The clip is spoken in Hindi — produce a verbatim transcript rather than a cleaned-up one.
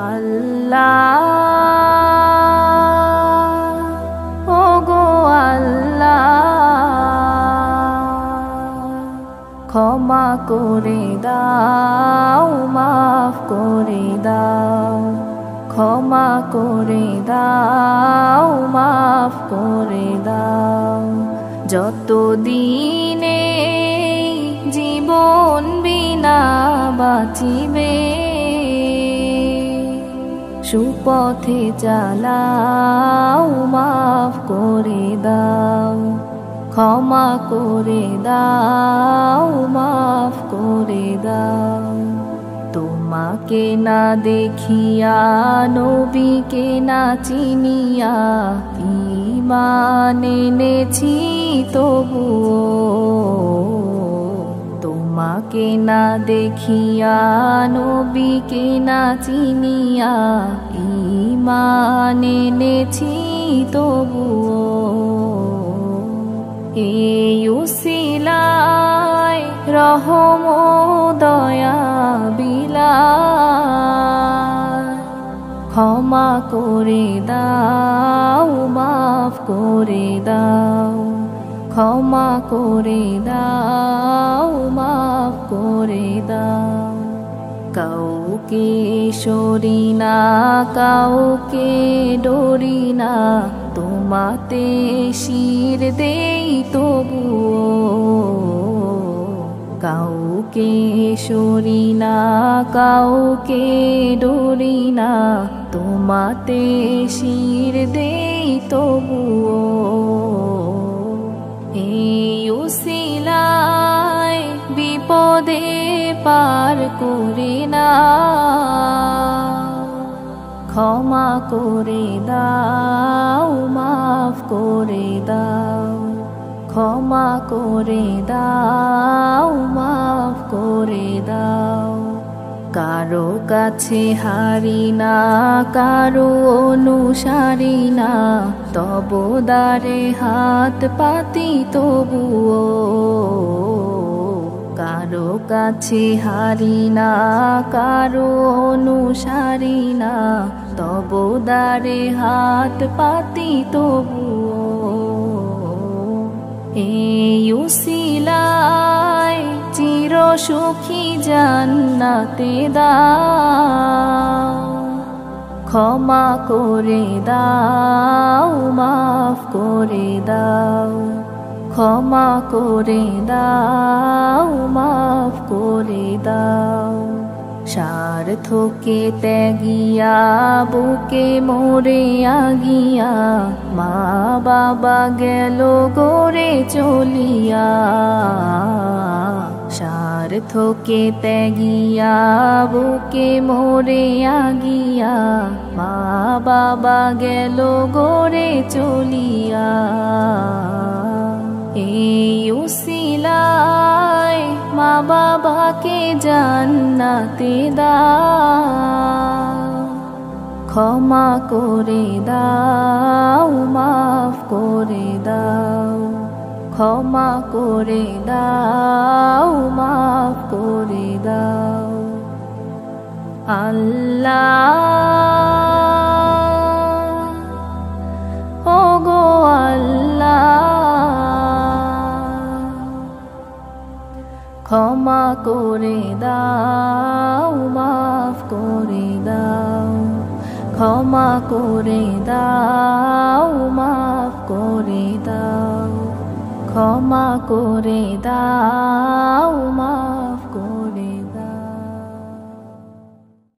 अल्लाह ओ गो अल्लाह क्षमा करे दाओ माफ करे दाओ क्षमा करे दाओ माफ करे दाओ जतो दिने जीवन बिना बाँचिबे सुपथे चालाओ माफ करे दाओ क्षमा करे दाओ माफ करे दाओ तुम्हाके ना देखिया नबीके ना चिनिया ईमान এনেছি তবুও তোমাকে না দেখিয়া নবীকে না চিনিয়া ईमान এনেছি তবুও এই উসিলায় রহম দয়া বিলায় ক্ষমা করে দাও माफ करे दाओ क्षमा करे दाओ माफ करे दाओ काउके सरी ना काउके डरी ना तोमाते शिर देई तबुओ काउके सरी ना काउके डरी ना तोमाते शिर देई तबुओ ए उसिलाय विपदे पार करे ना क्षमा करे दाओ माफ करे दाओ क्षमा करे दाओ माफ करे दाओ कारो काछे हारी ना कारो अनुसारी ना तब दारे हाथ पाती तबुओ कारो काछे हारी ना कारो अनुसारी ना तब दारे हाथ पाती तबुओ ए उसिलाय चिर सुखी জান্নাতে দাও ক্ষমা করে দাও মাফ করে দাও ক্ষমা করে দাও মাফ করে দাও सार्थके त्यागिया बुके मोरे आगिया माँ बाबा गेलो गोरे चलिया सार्थके त्यागिया बुके मोरे आगिया माँ बाबा गेलो गोरे चलिया ए उसिलाय माँ बाबा के জান্নাতে দাও ক্ষমা করে দাও মাফ করে দাও ক্ষমা করে দাও মাফ করে দাও আল্লাহ ও গো আল্লাহ ক্ষমা করে দাও মাফ করে দাও ক্ষমা করে দাও মাফ করে দাও ক্ষমা করে দাও।